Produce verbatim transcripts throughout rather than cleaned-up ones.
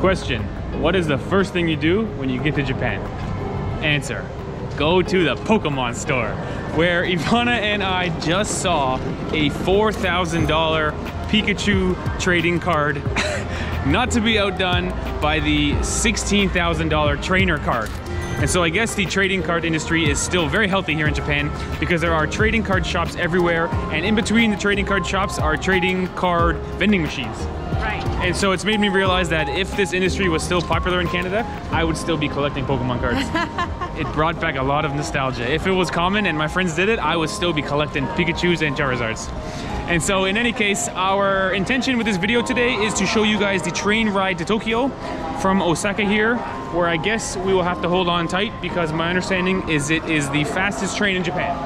Question, what is the first thing you do when you get to Japan? Answer, go to the Pokemon store, where Ivana and I just saw a four thousand dollar Pikachu trading card, not to be outdone by the sixteen thousand dollar trainer card. And so I guess the trading card industry is still very healthy here in Japan because there are trading card shops everywhere, and in between the trading card shops are trading card vending machines. Right. And so it's made me realize that if this industry was still popular in Canada, I would still be collecting Pokemon cards. It brought back a lot of nostalgia. If it was common and my friends did it, I would still be collecting Pikachus and Charizards. And so in any case, our intention with this video today is to show you guys the train ride to Tokyo from Osaka here, where I guess we will have to hold on tight because my understanding is it is the fastest train in Japan,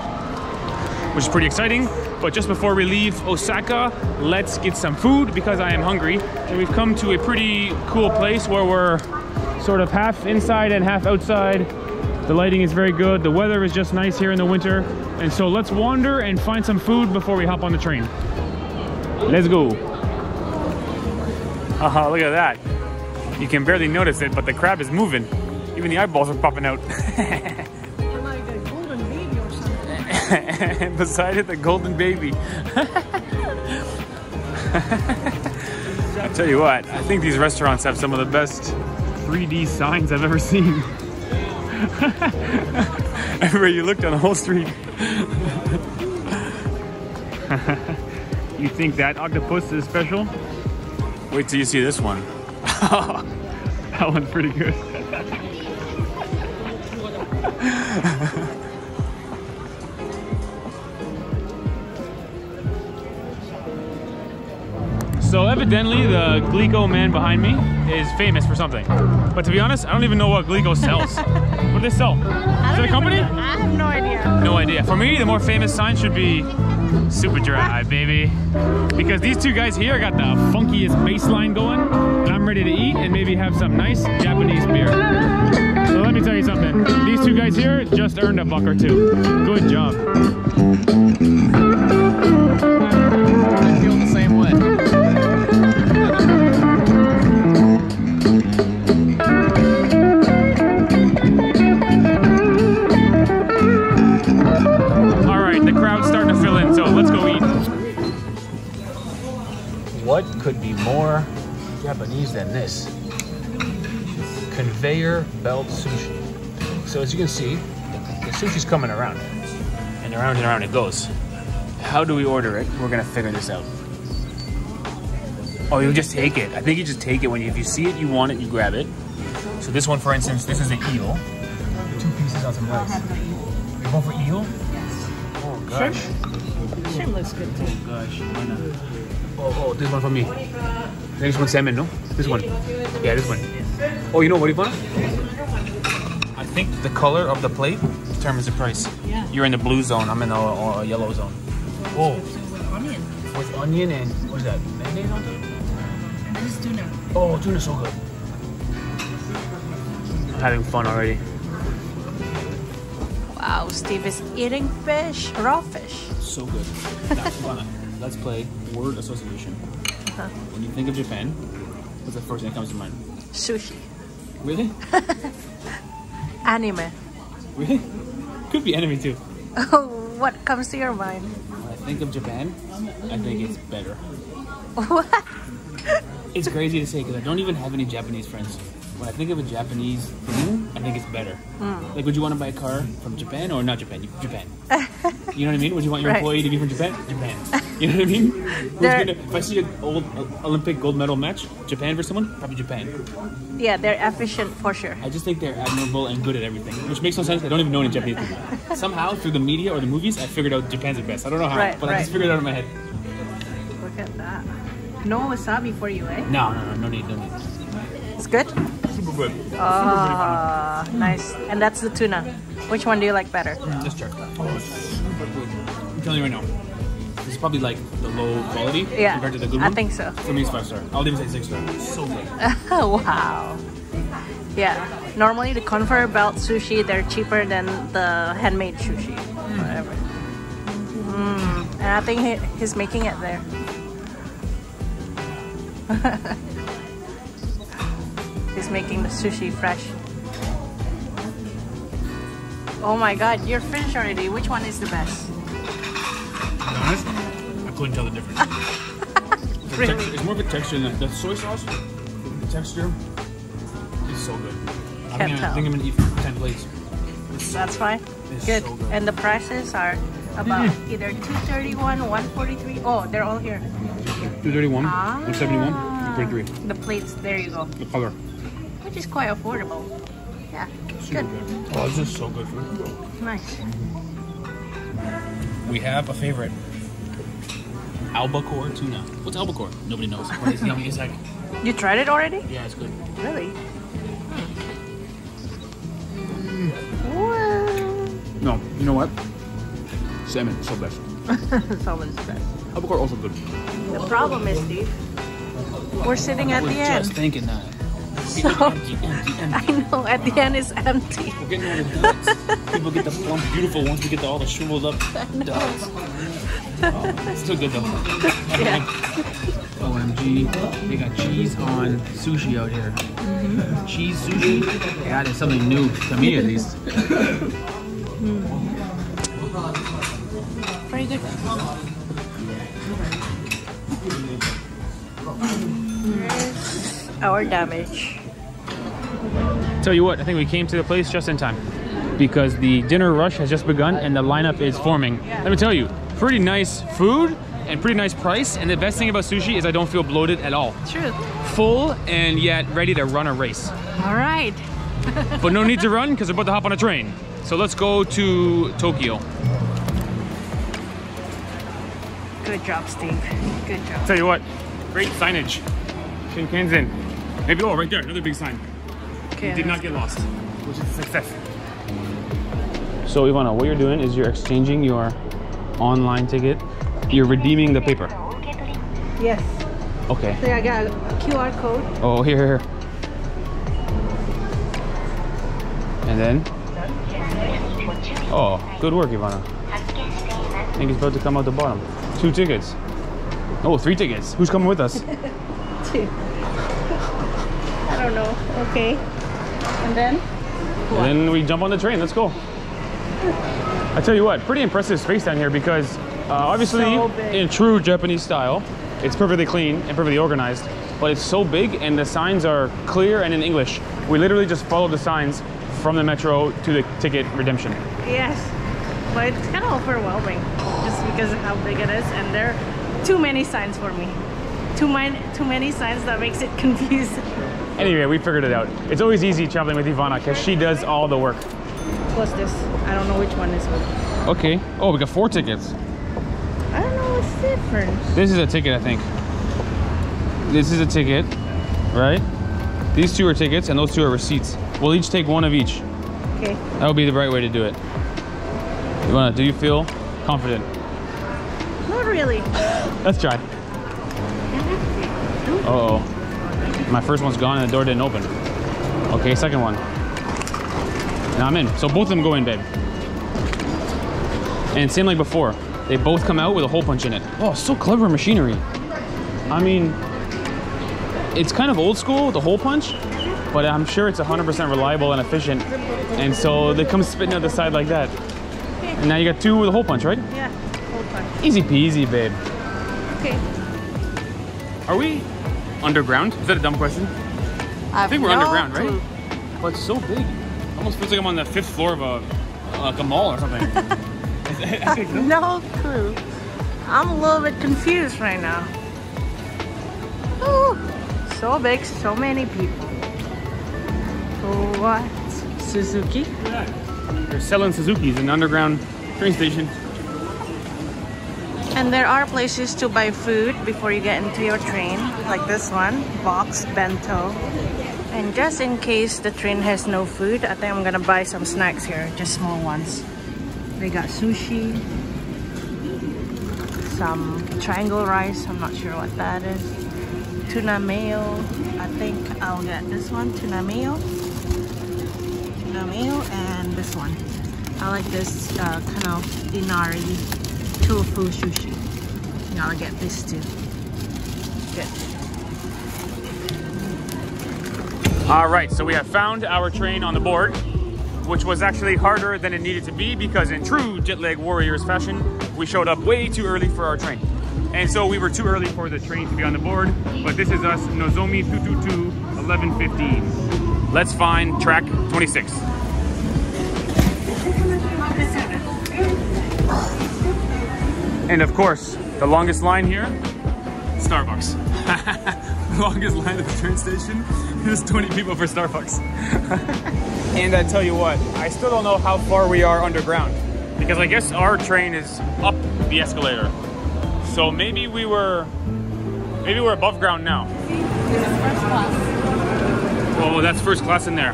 which is pretty exciting. But just before we leave Osaka, let's get some food because I am hungry. And we've come to a pretty cool place where we're sort of half inside and half outside. The lighting is very good. The weather is just nice here in the winter. And so let's wander and find some food before we hop on the train. Let's go. Aha, look at that. You can barely notice it, but the crab is moving. Even the eyeballs are popping out. Like a golden baby or something. Beside it, the golden baby. I tell you what, I think these restaurants have some of the best three D signs I've ever seen. Everywhere you looked on the whole street. You think that octopus is special? Wait till you see this one. That one's pretty good. So evidently the Glico man behind me is famous for something. But to be honest, I don't even know what Glico sells. What do they sell? Is it a company? Know. I have no idea. No idea. For me, the more famous sign should be Super Dry, baby. Because these two guys here got the funkiest bass line going, and I'm ready to eat and maybe have some nice Japanese beer. So let me tell you something. These two guys here just earned a buck or two. Good job. I feel the same way. What could be more Japanese than this? Conveyor belt sushi. So as you can see, the sushi's coming around. And around and around it goes. How do we order it? We're gonna figure this out. Oh, you just take it. I think you just take it. When you, if you see it, you want it, you grab it. So this one, for instance, this is an eel. Two pieces on some rice. You're going for eel? Yes. Oh gosh. Shrimp? Shrimp looks good too. Oh gosh, why not? Oh, oh, this one for me. Next one, salmon, no? This one. Yeah, this one. Oh, you know what, Ivana? I think the color of the plate determines the price. Yeah. You're in the blue zone. I'm in the uh, yellow zone. Whoa. With onion. With onion and what is that? Mayonnaise on top? And this is tuna. Oh, tuna's so good. I'm having fun already. Wow, Steve is eating fish, raw fish. So good. That's fun. Let's play word association. Uh-huh. When you think of Japan, what's the first thing that comes to mind? Sushi. Really? Anime. Really? Could be anime too. Oh, what comes to your mind? When I think of Japan, I think it's better. What? It's crazy to say because I don't even have any Japanese friends. When I think of a Japanese thing, I think it's better. Mm. Like, would you want to buy a car from Japan or not Japan? Japan. You know what I mean? Would you want your right. employee to be from Japan? Japan. You know what I mean? Gonna, if I see an old Olympic gold medal match, Japan versus someone, probably Japan. Yeah, they're efficient for sure. I just think they're admirable and good at everything, which makes no sense. I don't even know any Japanese people. Somehow, through the media or the movies, I figured out Japan's the best. I don't know how, right, but right. I just figured it out in my head. Look at that. No wasabi for you, eh? No, no, no, no need, no need. It's good? Super good. Oh, super good. Nice. And that's the tuna. Which one do you like better? Mm, let's check. Oh, it's super good. I'm telling you right now, this is probably like the low quality yeah, compared to the good one. I think so. For me, it's five star. I'll even say six star. It's so good. Wow. Yeah. Normally, the conveyor belt sushi, they're cheaper than the handmade sushi. Mm. Whatever. Mm. And I think he, he's making it there. who's making the sushi fresh. Oh my god, you're finished already. Which one is the best? Honestly, I couldn't tell the difference. It's, really? Texture, it's more of a texture than the soy sauce. The texture is so good. I don't even think I'm gonna eat for ten plates. So that's fine. Good. So good. And the prices are about mm-hmm. either two thirty-one, one forty-three. Oh, they're all here. two thirty-one, ah, one seventy-one, one forty-three. The plates, there you go. The color. Which is quite affordable. Yeah. Super good. good. Oh, this is so good food. Nice. We have a favorite. Albacore tuna. What's albacore? Nobody knows. What is no. It's like... You tried it already? Yeah, it's good. Really? No, you know what? Salmon is so best. Salmon is best. Albacore also good. The problem is, Steve, we're sitting at we're the end. Just thinking that. So, empty, empty, empty. I know, at wow. the end it's empty. We're getting all the ducks. People get the ones beautiful ones. We get the, all the shriveled up ducks. Oh, it's still good though. Yeah. O M G, they got cheese on sushi out here. Mm-hmm. Cheese sushi? Yeah, that is something new to me at least. Mm. Pretty good. Here's our damage. Tell you what, I think we came to the place just in time because the dinner rush has just begun and the lineup is forming. Let me tell you, pretty nice food and pretty nice price, and the best thing about sushi is I don't feel bloated at all. True. Full and yet ready to run a race. All right. But no need to run because we're about to hop on a train. So let's go to Tokyo. Good job, Steve. Good job. Tell you what, great signage. Shinkansen. Maybe, oh, right there, another big sign. Okay, we did not get lost, which is a success. So Ivana, what you're doing is you're exchanging your online ticket. You're redeeming the paper. Yes. Okay. So I got a Q R code. Oh, here, here. And then? Oh, good work, Ivana. I think it's about to come out the bottom. Two tickets. Oh, three tickets. Who's coming with us? Two. I don't know. Okay. And then? And then we jump on the train. Let's go. I tell you what, pretty impressive space down here because uh, obviously so in true Japanese style, it's perfectly clean and perfectly organized, but it's so big and the signs are clear and in English. We literally just follow the signs from the metro to the ticket redemption. Yes, but it's kind of overwhelming just because of how big it is, and there are too many signs for me. Too, mine, too many signs that makes it confusing. Anyway, we figured it out. It's always easy traveling with Ivana because she does all the work. What's this? I don't know which one is which. Okay. Oh, we got four tickets. I don't know what's different. This is a ticket, I think. This is a ticket, right? These two are tickets and those two are receipts. We'll each take one of each. Okay. That would be the right way to do it. Ivana, do you feel confident? Not really. Let's try. Uh oh. My first one's gone and the door didn't open. Okay, second one. Now I'm in. So both of them go in, babe. And same like before. They both come out with a hole punch in it. Oh, so clever machinery. I mean, it's kind of old school, the hole punch, but I'm sure it's one hundred percent reliable and efficient. And so they come spitting out the side like that. And now you got two with a hole punch, right? Yeah, hole punch. Easy peasy, babe. Okay. Are we underground? Is that a dumb question? I, I think we're no underground, clue. right? But it's so big. Almost feels like I'm on the fifth floor of a, like a mall or something. I have no clue. I'm a little bit confused right now. Ooh. So big, so many people. What? Suzuki? Yeah. They're selling Suzukis in an underground train station. And there are places to buy food before you get into your train, like this one, box bento. And just in case the train has no food, I think I'm gonna buy some snacks here, just small ones. They got sushi, some triangle rice, I'm not sure what that is. Tuna mayo, I think I'll get this one, tuna mayo, tuna mayo, and this one. I like this uh, kind of inari tofu sushi. And I'll get this too. Good. All right, so we have found our train on the board, which was actually harder than it needed to be because in true JetLag Warriors fashion, we showed up way too early for our train. And so we were too early for the train to be on the board, but this is us, Nozomi two two two, eleven fifteen. Let's find track twenty-six. And of course, the longest line here, Starbucks. Longest line at the train station, there's twenty people for Starbucks. And I tell you what, I still don't know how far we are underground because I guess our train is up the escalator. So maybe we were, maybe we're above ground now. This is first class. Whoa, that's first class in there.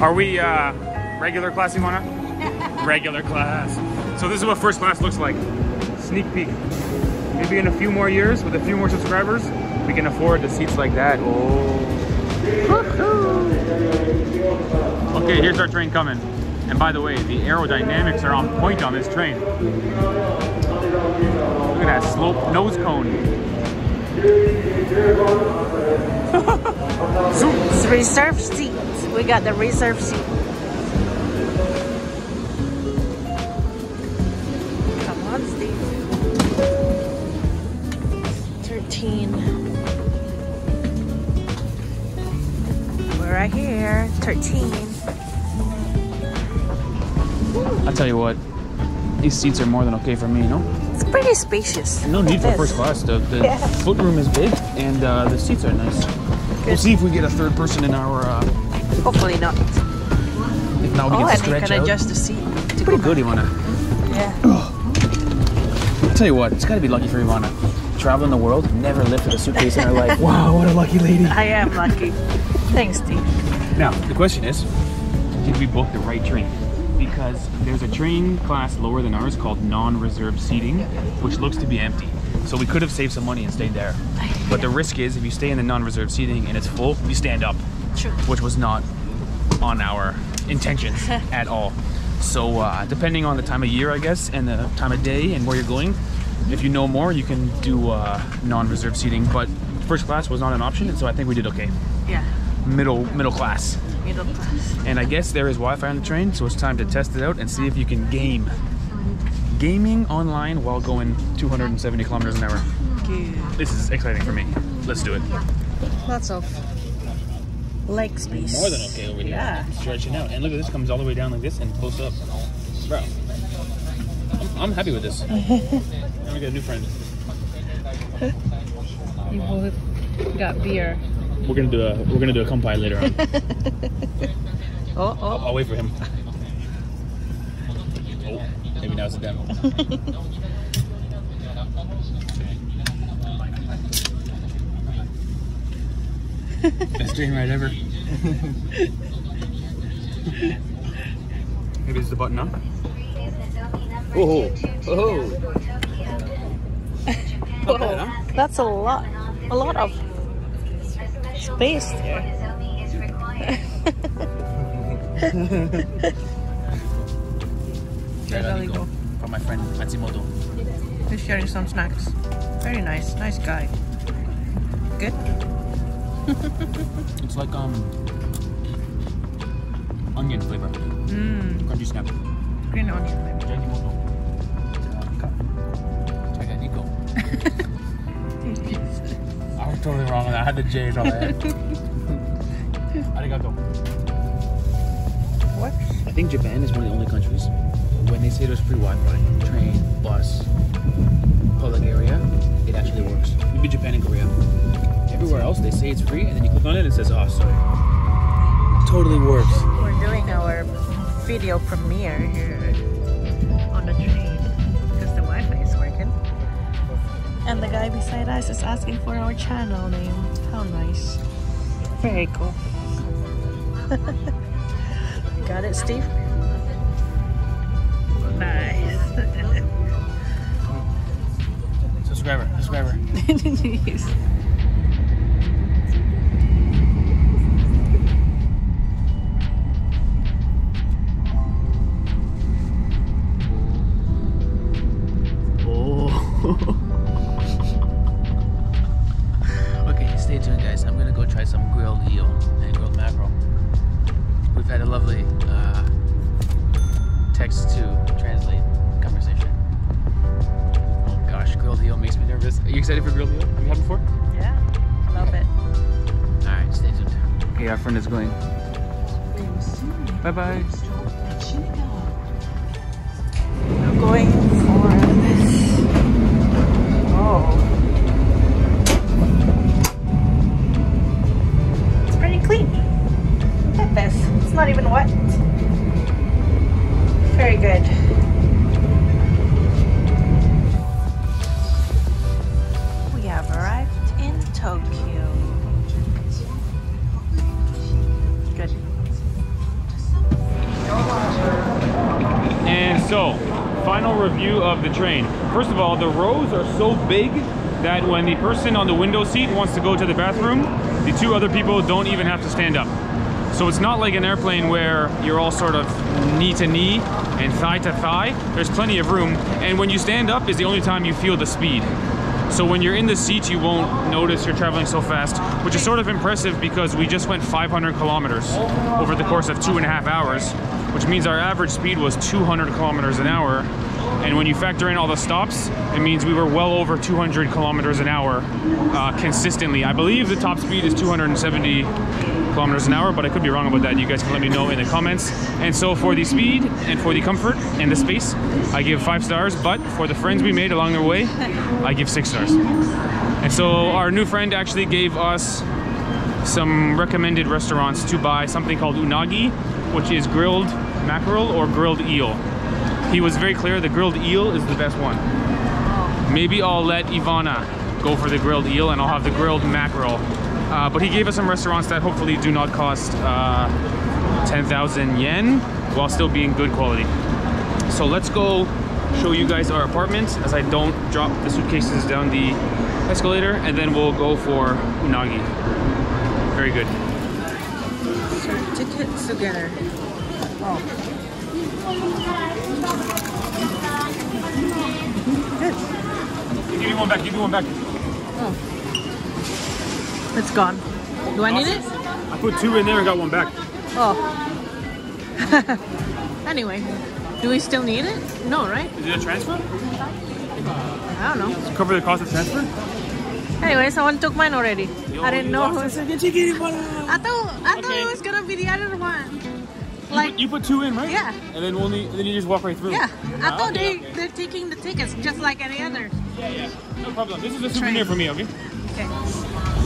Are we uh, regular class, Ivana? Regular class. So this is what first class looks like. Sneak peek. Maybe in a few more years, with a few more subscribers, we can afford the seats like that. Oh. Okay, here's our train coming. And by the way, the aerodynamics are on point on this train. Look at that slope nose cone. It's reserved seats. We got the reserved seat. Come on, Steve. thirteen. Right here, thirteen. I'll tell you what, these seats are more than okay for me, no? It's pretty spacious. No need for first class, though. The yeah. foot room is big and uh, the seats are nice. Good. We'll see if we get a third person in our... Uh... Hopefully not. If not, we oh, get to stretch out. Oh, and you can adjust the seat. It's pretty good, Ivana. Yeah. Oh. I'll tell you what, it's got to be lucky for Ivana. Traveling the world, never lifted a suitcase in her life. Wow, what a lucky lady. I am lucky. Thanks, Steve. Now, the question is, did we book the right train? Because there's a train class lower than ours called non-reserved seating, which looks to be empty. So we could have saved some money and stayed there. But the risk is, if you stay in the non-reserved seating and it's full, you stand up. True. Which was not on our intentions at all. So uh, depending on the time of year, I guess, and the time of day and where you're going, if you know more, you can do uh, non-reserved seating. But first class was not an option, and so I think we did okay. Yeah. Middle middle class. Middle class. And I guess there is Wi-Fi on the train, so it's time to test it out and see if you can game. Gaming online while going two hundred seventy kilometers an hour. Good. This is exciting for me. Let's do it. Lots of leg space. More than okay over here. Yeah. Stretching out. And look at this, comes all the way down like this and close up. Bro, I'm, I'm happy with this. Now we got a new friend. You both got beer. We're gonna do a we're gonna do a kumpai later on. oh, oh. I'll, I'll wait for him. Oh, maybe now's the demo. Best dream ride ever. Maybe it's the button up. Oh, oh, oh. Oh, that's a lot, a lot of. Space there. There go. From my friend Matsimoto. He's sharing some snacks. Very nice, nice guy. Good. It's like um onion flavor. Mmm. Crunchy snap. Green onion flavor. Jajimoto. Totally wrong with that. I had the J's on my head. Arigato. What? I think Japan is one of the only countries when they say there's free Wi-Fi, train, bus, public area, it actually works. Maybe Japan and Korea. Everywhere else they say it's free and then you click on it and it says, oh, sorry. Totally works. We're doing our video premiere here on the train because the Wi-Fi is working. And the guy beside us is asking for our channel name. How nice. Very cool. Got it, Steve? Nice. Subscriber, subscriber. Yes. Oh. Stay tuned, guys. I'm gonna go try some grilled eel and grilled mackerel. excited for grilled meal? Have you had before? Yeah, love it. All right, stay tuned. Okay, our friend is going. Bye bye. I'm going for this. Oh, it's pretty clean. Look at this. It's not even wet. Very good. We have arrived in Tokyo. Good. And so, final review of the train. First of all, the rows are so big that when the person on the window seat wants to go to the bathroom, the two other people don't even have to stand up. So it's not like an airplane where you're all sort of knee to knee and thigh to thigh. There's plenty of room, and when you stand up is the only time you feel the speed. So when you're in the seat, you won't notice you're traveling so fast, which is sort of impressive because we just went five hundred kilometers over the course of two and a half hours, which means our average speed was two hundred kilometers an hour. And when you factor in all the stops, it means we were well over two hundred kilometers an hour uh, consistently. I believe the top speed is two hundred seventy kilometers an hour, but I could be wrong about that. You guys can let me know in the comments. And so for the speed and for the comfort and the space, I give five stars, but for the friends we made along the way, I give six stars. And so our new friend actually gave us some recommended restaurants to buy something called unagi, which is grilled mackerel or grilled eel. He was very clear, the grilled eel is the best one. Maybe I'll let Ivana go for the grilled eel and I'll have the grilled mackerel. Uh, but he gave us some restaurants that hopefully do not cost uh, ten thousand yen while still being good quality. So let's go show you guys our apartments as I don't drop the suitcases down the escalator, and then we'll go for unagi. Very good. So tickets together. Oh. Good. Give me one back, give me one back. Oh. It's gone. Do I need it? I put two in there and got one back. Oh. Anyway, do we still need it? No, right? Is it a transfer? I don't know. Does it cover the cost of transfer? Anyway, someone took mine already. Yo, I didn't know who. I thought, I thought okay. It was going to be the other one. Like, you, put, you put two in, right? Yeah. And then only we'll then you just walk right through. Yeah. I ah, thought okay, they okay. they're taking the tickets just like any other. Yeah, yeah. No problem. This is a souvenir for me, okay? Okay.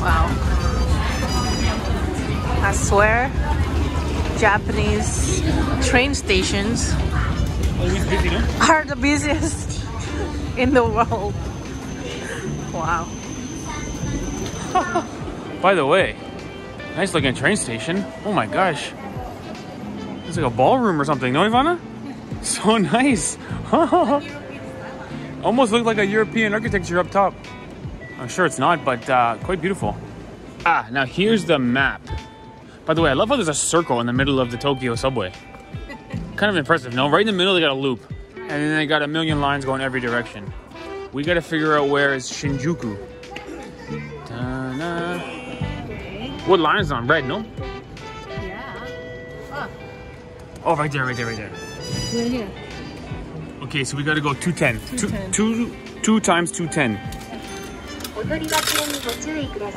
Wow. I swear, Japanese train stations always busy, no? Are the busiest in the world. Wow. By the way, nice looking train station. Oh my gosh. It's like a ballroom or something, no Ivana? So nice. Almost looked like a European architecture up top. I'm sure it's not, but uh, quite beautiful. Ah, now here's the map. By the way, I love how there's a circle in the middle of the Tokyo subway. Kind of impressive, no? Right in the middle they got a loop. And then they got a million lines going every direction. We gotta figure out where is Shinjuku. Ta-da. What line is on? Red, no? Oh, right there, right there, right there. Right here. Okay, so we gotta go two ten. two ten. Two, two, two times two ten.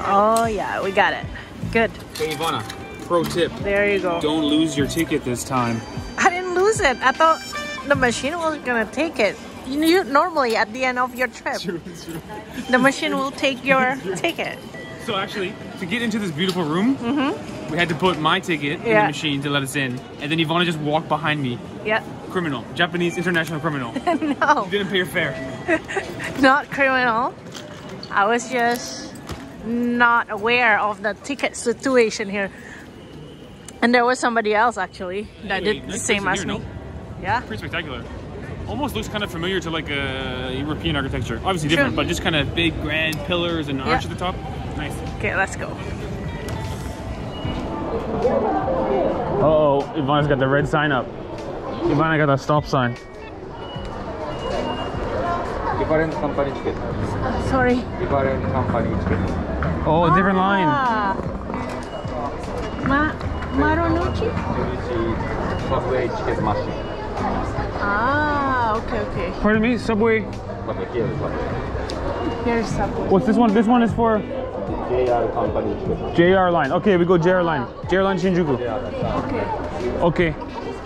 Oh, yeah, we got it. Good. Hey, Ivana, pro tip. There you go. Don't lose your ticket this time. I didn't lose it. I thought the machine was gonna take it. You know, normally, at the end of your trip, true, true. the machine will take your ticket. So, actually, to get into this beautiful room, mm-hmm. we had to put my ticket yeah. in the machine to let us in, and then Ivana just walked behind me. Yeah. Criminal. Japanese international criminal. No. You didn't pay your fare. Not criminal. I was just not aware of the ticket situation here. And there was somebody else actually that hey, did nice the same as here, me. No? Yeah. Pretty spectacular. Almost looks kind of familiar to like a European architecture. Obviously True. different, but just kind of big grand pillars and yeah. arch at the top. Nice. Okay, let's go. Uh-oh, Ivana's got the red sign up. Ivana got the stop sign. Different company ticket. Uh, sorry. Different company ticket. Oh, ah. different line. Ma Marunouchi? Subway ticket machine. Ah, okay, okay. Pardon me, subway. Subway. Here's Subway. What's this one? This one is for? J R company. J R line. Okay, we go J R line. J R line Shinjuku. Okay. Okay.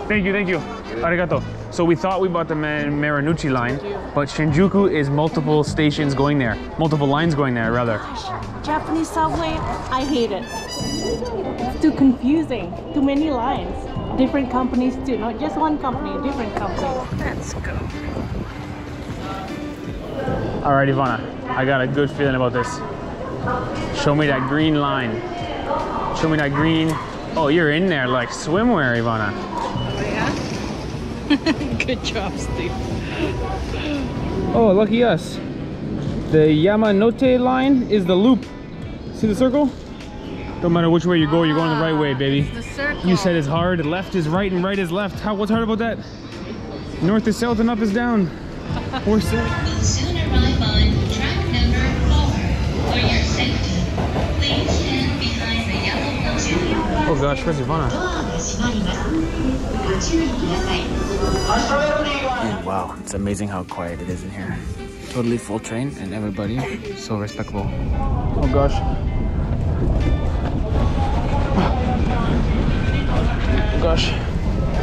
Thank you, thank you. Arigato. So we thought we bought the Marunouchi line, but Shinjuku is multiple stations going there. Multiple lines going there, rather. Japanese subway, I hate it. It's too confusing. Too many lines. Different companies too. Not just one company, different companies. Let's go. Alright, Ivana. I got a good feeling about this. Show me that green line. Show me that green. Oh, you're in there like swimwear, Ivana. Good job, Steve. Oh, lucky us. The Yamanote line is the loop. See the circle? Don't matter which way you go, you're going the right way, baby. It's the circle. You said it's hard. Left is right and right is left. How? What's hard about that? North is south and up is down. We're set. You'll soon arrive on track number four. For your safety, please stand behind the yellow Pokemon. Oh gosh, where's Ivana? And wow, it's amazing how quiet it is in here. Totally full train and everybody so respectful. Oh gosh. Oh gosh. Oh. Is this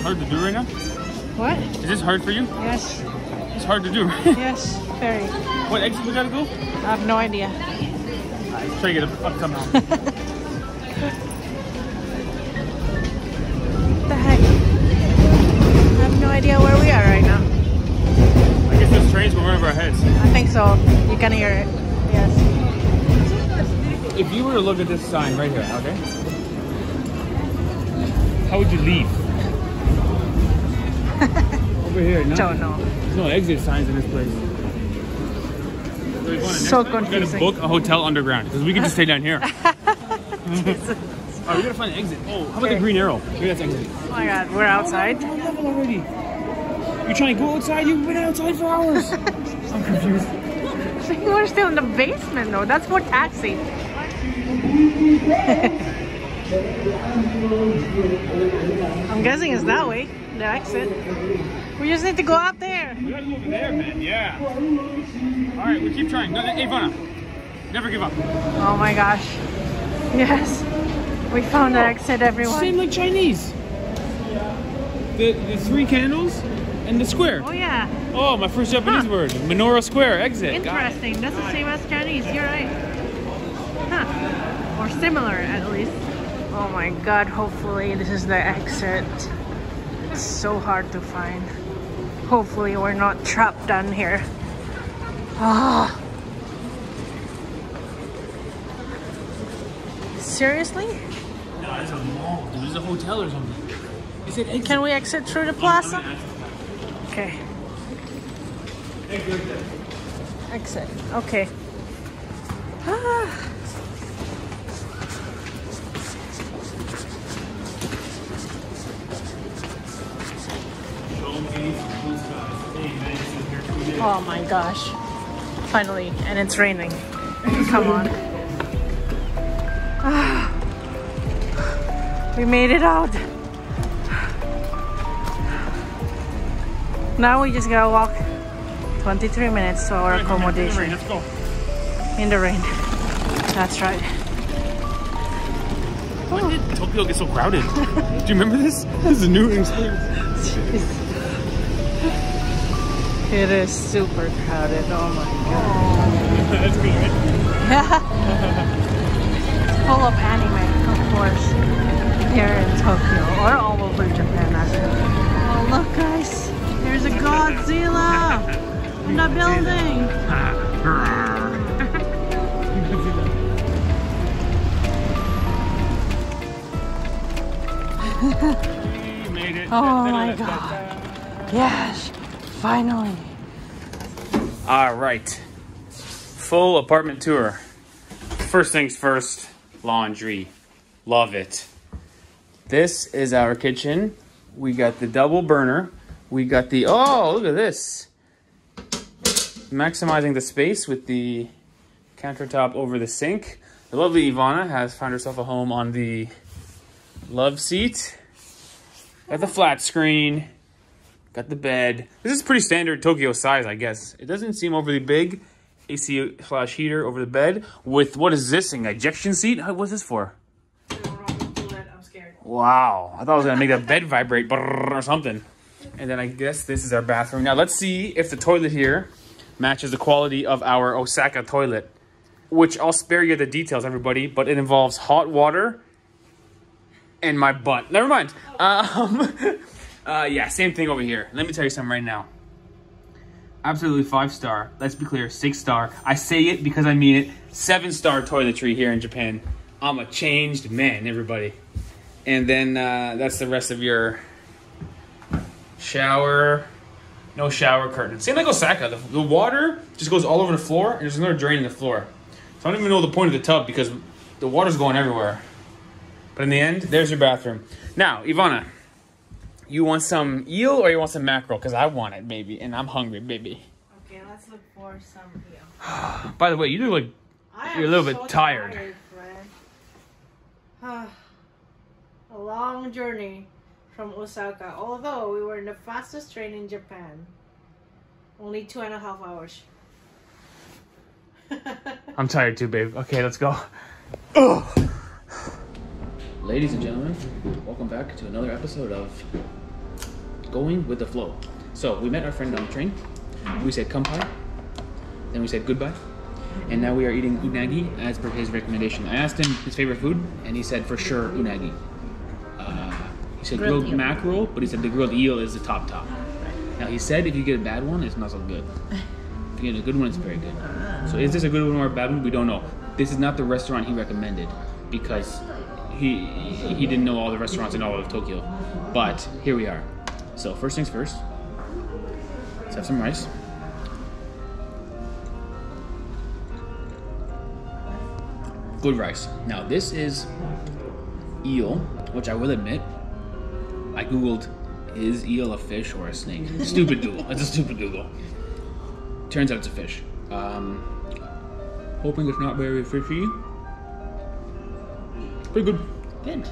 hard to do right now? What? Is this hard for you? Yes. It's hard to do. Yes, very. What exit we gotta go? I have no idea. I try to get a fuck come out. What the heck? I have no idea where we are right now. I guess those trains were over our heads. I think so. You can hear it. Yes. If you were to look at this sign right here, okay? How would you leave? Here, no? Don't know. There's no exit signs in this place. So, so confusing. We gotta book a hotel underground because we can just stay down here. Jesus. All right, we gotta find an exit. Oh, how okay. about the green arrow? Maybe that's exit. Oh my God, we're outside. Oh, no, no, already. You're trying to go outside. You've been outside for hours. I'm confused. So you are still in the basement, though. That's for taxi. I'm guessing it's that way. The exit. We just need to go out there. We gotta go over there, man. Yeah. All right, we keep trying. No, Ivana, never give up. Oh my gosh. Yes. We found the exit, everyone. Same like Chinese. The, the three candles and the square. Oh yeah. Oh, my first Japanese huh. word. Menorah square exit. Interesting. That's the same as Chinese. You're right. Huh. Or similar, at least. Oh my God. Hopefully, this is the exit. So hard to find. Hopefully we're not trapped down here. Oh. Seriously? No, it's a mall. There's a hotel or something. Is it exit? Can we exit through the plaza? Okay. Exit. Okay. Ah. Oh my gosh. Finally, and it's raining. Come on. Ah, we made it out. Now we just gotta walk twenty-three minutes to our accommodation. In the rain, let's go. In the rain. That's right. When did Tokyo get so crowded? Do you remember this? This is a new experience. Jeez. It is super crowded, oh my God. That's good, right? Full of anime, of course, here in Tokyo, or all over Japan, actually. Oh look guys, there's a Godzilla in the building. We made it. Oh my God. Yes. Finally. All right. Full apartment tour. First things first, laundry. Love it. This is our kitchen. We got the double burner. We got the, oh, look at this. Maximizing the space with the countertop over the sink. The lovely Ivana has found herself a home on the love seat. Got the flat screen. Got the bed. This is pretty standard Tokyo size, I guess. It doesn't seem overly big. A C slash heater over the bed with, what is this thing? Ejection seat? What's this for? I don't know. I'm scared. Wow. I thought I was going to make that bed vibrate or something. And then I guess this is our bathroom. Now let's see if the toilet here matches the quality of our Osaka toilet, which I'll spare you the details, everybody, but it involves hot water and my butt. Never mind. Um... Uh, yeah, same thing over here. Let me tell you something right now. Absolutely five star. Let's be clear, six star. I say it because I mean it. Seven star toiletry here in Japan. I'm a changed man, everybody. And then uh, that's the rest of your shower. No shower curtain. Same like Osaka. The, the water just goes all over the floor, and there's another drain in the floor. So I don't even know the point of the tub because the water's going everywhere. But in the end, there's your bathroom. Now, Ivana. You want some eel or you want some mackerel? Because I want it, baby, and I'm hungry, baby. Okay, let's look for some eel. By the way, you look like I you're a little so bit tired. tired friend. A long journey from Osaka, although we were in the fastest train in Japan. Only two and a half hours. I'm tired too, babe. Okay, let's go. Ugh. Ladies and gentlemen, welcome back to another episode of Going with the Flow. So we met our friend on the train, we said kanpai, then we said goodbye, and now we are eating unagi as per his recommendation. I asked him his favorite food, and he said for sure unagi. Uh, he said grilled, grilled mackerel, but he said the grilled eel is the top top. Now he said if you get a bad one, it's not so good. If you get a good one, it's very good. So is this a good one or a bad one? We don't know. This is not the restaurant he recommended because He he didn't know all the restaurants in all of Tokyo, but here we are. So first things first, let's have some rice. Good rice. Now this is eel, which I will admit, I googled, is eel a fish or a snake? Stupid Google, it's a stupid Google. Turns out it's a fish. Um, hoping it's not very fishy. Pretty good. Good.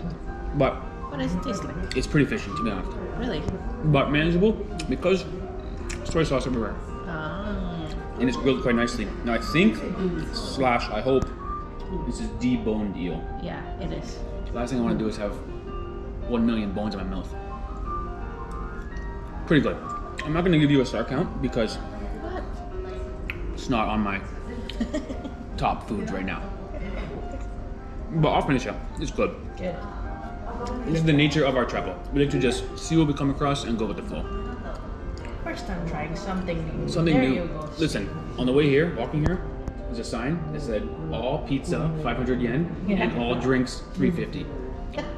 But what does it taste like? It's pretty fishy, to be honest. Really? But manageable because soy sauce everywhere. Oh. And it's grilled quite nicely. Now I think, mm-hmm. slash I hope, this is deboned eel. Yeah, it is. The last thing I want to do is have one million bones in my mouth. Pretty good. I'm not going to give you a star count because what? It's not on my top foods right now. But off Manisha, it's good. Good. This is the nature of our travel. We like to just see what we come across and go with the flow. First time trying something new. Something there new. You go. Listen, on the way here, walking here, there's a sign that said all pizza five hundred yen yeah. and all drinks three fifty.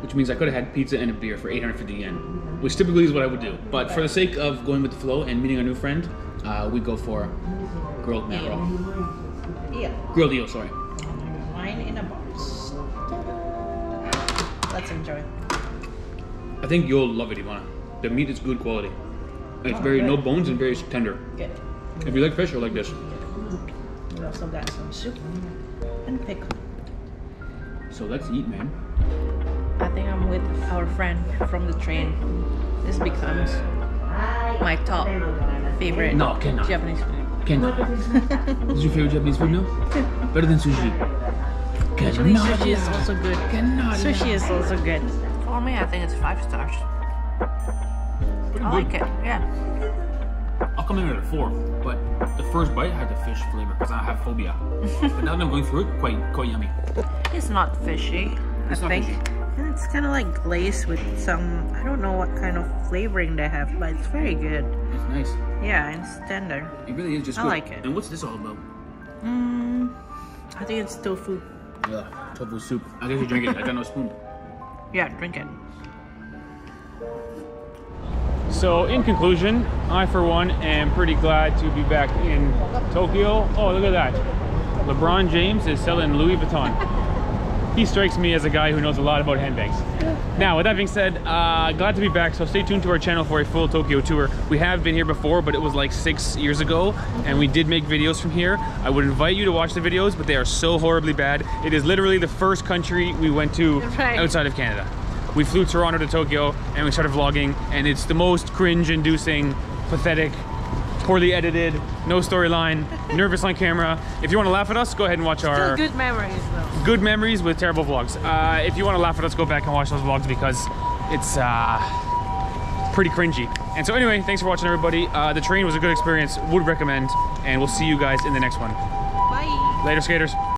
Which means I could have had pizza and a beer for eight hundred fifty yen, which typically is what I would do. But for the sake of going with the flow and meeting a new friend, uh, we go for grilled mackerel. Eel. Grilled eel, sorry. Wine in a box. Let's enjoy. I think you'll love it, Ivana. The meat is good quality. It's oh, very good. No bones and very tender. Good. If you like fish, you'll like this. We also got some soup and pickle. So let's eat, man. I think I'm with our friend from the train. This becomes my top favorite no, cannot. Japanese food. Cannot. Is your favorite Japanese food now? Better than sushi. Actually, sushi is also good. Cannot sushi is also good. For me, I think it's five stars. Pretty I good. Like it, yeah. I'll come in at a four, but the first bite had the fish flavor because I have phobia. But now that I'm going through it, quite, quite yummy. It's not fishy, it's I not think. Fishy. And it's kind of like glazed with some, I don't know what kind of flavoring they have, but it's very good. It's nice. Yeah, and it's tender. It really is just I good. Like it. And what's this all about? Mm, I think it's tofu. Yeah, tofu soup. I guess you drink it. I got no spoon. Yeah, drink it. So, in conclusion, I for one am pretty glad to be back in Tokyo. Oh, look at that! LeBron James is selling Louis Vuitton. He strikes me as a guy who knows a lot about handbags. Now, with that being said, uh, glad to be back, so stay tuned to our channel for a full Tokyo tour. We have been here before, but it was like six years ago, and we did make videos from here. I would invite you to watch the videos, but they are so horribly bad. It is literally the first country we went to right. outside of Canada. We flew Toronto to Tokyo, and we started vlogging, and it's the most cringe-inducing, pathetic, poorly edited, no storyline, nervous on camera. If you want to laugh at us, go ahead and watch Still our good memories though. Good memories with terrible vlogs. Uh, if you want to laugh at us, go back and watch those vlogs because it's uh, pretty cringy. And so anyway, thanks for watching everybody. Uh, the train was a good experience, would recommend, and we'll see you guys in the next one. Bye. Later skaters.